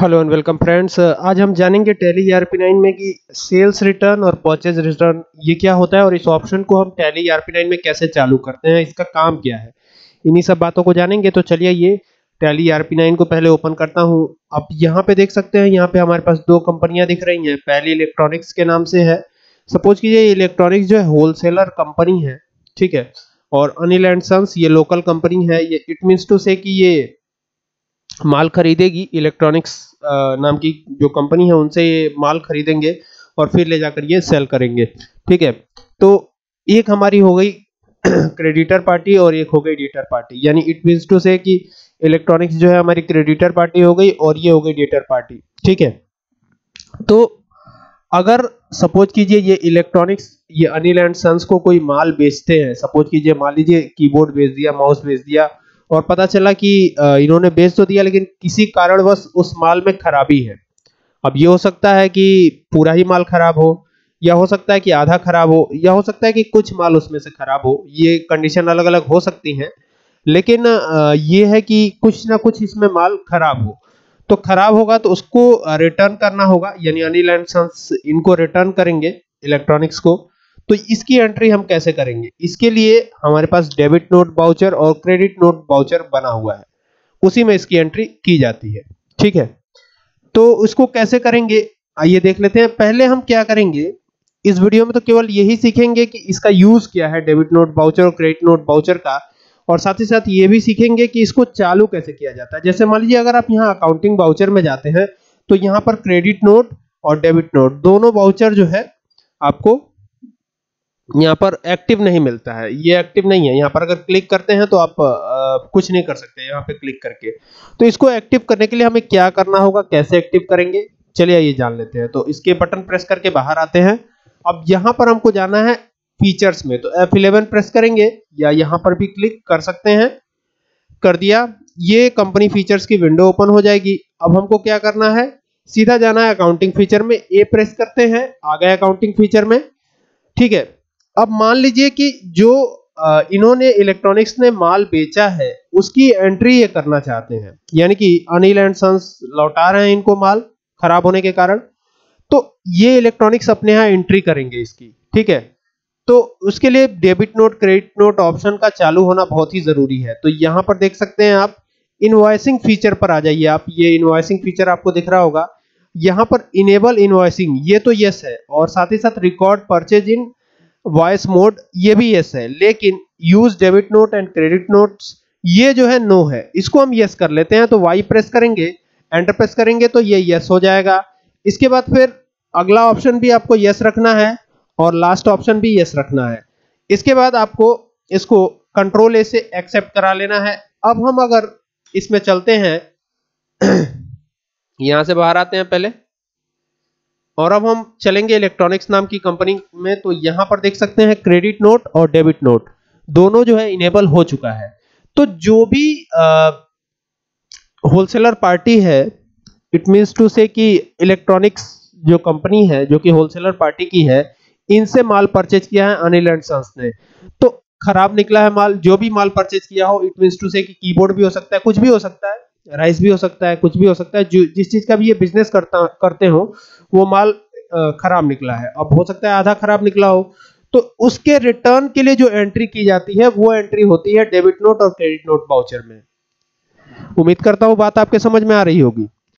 Hello and welcome friends, आज हम जानेंगे टैली ERP 9 में कि सेल्स रिटर्न और परचेज रिटर्न ये क्या होता है और इस ऑप्शन को हम टैली ERP 9 में कैसे चालू करते हैं, इसका काम क्या है, इन्हीं सब बातों को जानेंगे। तो चलिए ये टैली ERP 9 को पहले ओपन करता हूं। अब यहाँ पे देख सकते हैं, यहाँ पे हमारे पास दो कंपनियाँ दिख रही हैं। पहली इलेक्ट्रॉनिक्स के नाम से है, सपोज कीजिए इलेक्ट्रॉनिक्स जो है होलसेलर कंपनी है, ठीक है, और अनिल एंड सन्स ये लोकल कंपनी है। ये इट मीन्स टू से कि ये माल खरीदेगी, इलेक्ट्रॉनिक्स नाम की जो कंपनी है उनसे ये माल खरीदेंगे और फिर ले जाकर ये सेल करेंगे, ठीक है। तो एक हमारी हो गई क्रेडिटर पार्टी और एक हो गई डेटर पार्टी, यानी इट मीन्स टू से कि इलेक्ट्रॉनिक्स जो है हमारी क्रेडिटर पार्टी हो गई और ये हो गई डेटर पार्टी, ठीक है। तो अगर सपोज कीजिए ये इलेक्ट्रॉनिक्स, ये अनिल एंड सन्स को कोई माल बेचते हैं, सपोज कीजिए मान लीजिए कीबोर्ड बेच दिया, माउस बेच दिया, और पता चला कि इन्होंने बेच तो दिया लेकिन किसी कारणवश उस माल में खराबी है। अब ये हो सकता है कि पूरा ही माल खराब हो, या हो सकता है कि आधा खराब हो, या हो सकता है कि कुछ माल उसमें से खराब हो, ये कंडीशन अलग अलग हो सकती हैं, लेकिन ये है कि कुछ ना कुछ इसमें माल खराब हो। तो खराब होगा तो उसको रिटर्न करना होगा, यानी अनिल एंड सन्स इनको रिटर्न करेंगे इलेक्ट्रॉनिक्स को। तो इसकी एंट्री हम कैसे करेंगे, इसके लिए हमारे पास डेबिट नोट वाउचर और क्रेडिट नोट वाउचर बना हुआ है, उसी में इसकी एंट्री की जाती है, ठीक है। तो उसको कैसे करेंगे आइए देख लेते हैं। पहले हम क्या करेंगे, इस वीडियो में तो केवल यही सीखेंगे कि इसका यूज क्या है डेबिट नोट वाउचर और क्रेडिट नोट वाउचर का, और साथ ही साथ ये भी सीखेंगे कि इसको चालू कैसे किया जाता है। जैसे मान लीजिए अगर आप यहाँ अकाउंटिंग वाउचर में जाते हैं तो यहाँ पर क्रेडिट नोट और डेबिट नोट दोनों वाउचर जो है आपको यहाँ पर एक्टिव नहीं मिलता है, ये एक्टिव नहीं है। यहाँ पर अगर क्लिक करते हैं तो आप कुछ नहीं कर सकते यहाँ पे क्लिक करके। तो इसको एक्टिव करने के लिए हमें क्या करना होगा, कैसे एक्टिव करेंगे, चलिए ये जान लेते हैं। तो इसके बटन प्रेस करके बाहर आते हैं। अब यहाँ पर हमको जाना है फीचर्स में, तो F11 प्रेस करेंगे या यहाँ पर भी क्लिक कर सकते हैं, कर दिया। ये कंपनी फीचर्स की विंडो ओपन हो जाएगी। अब हमको क्या करना है, सीधा जाना है अकाउंटिंग फीचर में, ए प्रेस करते हैं, आ गए अकाउंटिंग फीचर में, ठीक है। अब मान लीजिए कि जो इन्होंने इलेक्ट्रॉनिक्स ने माल बेचा है उसकी एंट्री ये करना चाहते हैं, यानी कि अनिल एंड सन्स लौटा रहे हैं इनको माल खराब होने के कारण, तो ये इलेक्ट्रॉनिक्स अपने यहाँ एंट्री करेंगे इसकी, ठीक है। तो उसके लिए debit note credit note option का चालू होना बहुत ही जरूरी है। तो यहाँ पर देख सकते हैं आप इनवॉइसिंग फीचर पर आ जाइए आप, ये इनवॉइसिंग फीचर आपको दिख रहा होगा। यहाँ पर इनेबल इनवॉइसिंग ये तो यस है, और साथ ही साथ रिकॉर्ड परचेज इन वॉइस मोड ये भी यस है, लेकिन use debit note and credit notes ये जो है नो है, इसको हम यस कर लेते हैं। तो वाई प्रेस करेंगे, एंटर प्रेस करेंगे तो ये यस हो जाएगा। इसके बाद फिर अगला ऑप्शन भी आपको यस रखना है और लास्ट ऑप्शन भी यस रखना है। इसके बाद आपको इसको कंट्रोल ए से एक्सेप्ट करा लेना है। अब हम अगर इसमें चलते हैं, यहां से बाहर आते हैं पहले, और अब हम चलेंगे इलेक्ट्रॉनिक्स नाम की कंपनी में। तो यहाँ पर देख सकते हैं क्रेडिट नोट और डेबिट नोट दोनों जो है इनेबल हो चुका है। तो जो भी होलसेलर पार्टी है, इट मीन्स टू से कि इलेक्ट्रॉनिक्स जो कंपनी है जो कि होलसेलर पार्टी की है, इनसे माल परचेज किया है अनिल एंड सन्स ने, तो खराब निकला है माल। जो भी माल परचेज किया हो, इट मीन्स टू से कि कीबोर्ड भी हो सकता है, कुछ भी हो सकता है, राइस भी हो सकता है, कुछ भी हो सकता है, जिस चीज का भी ये बिजनेस करते हो वो माल खराब निकला है। अब हो सकता है आधा खराब निकला हो, तो उसके रिटर्न के लिए जो एंट्री की जाती है वो एंट्री होती है डेबिट नोट और क्रेडिट नोट वाउचर में। उम्मीद करता हूँ बात आपके समझ में आ रही होगी।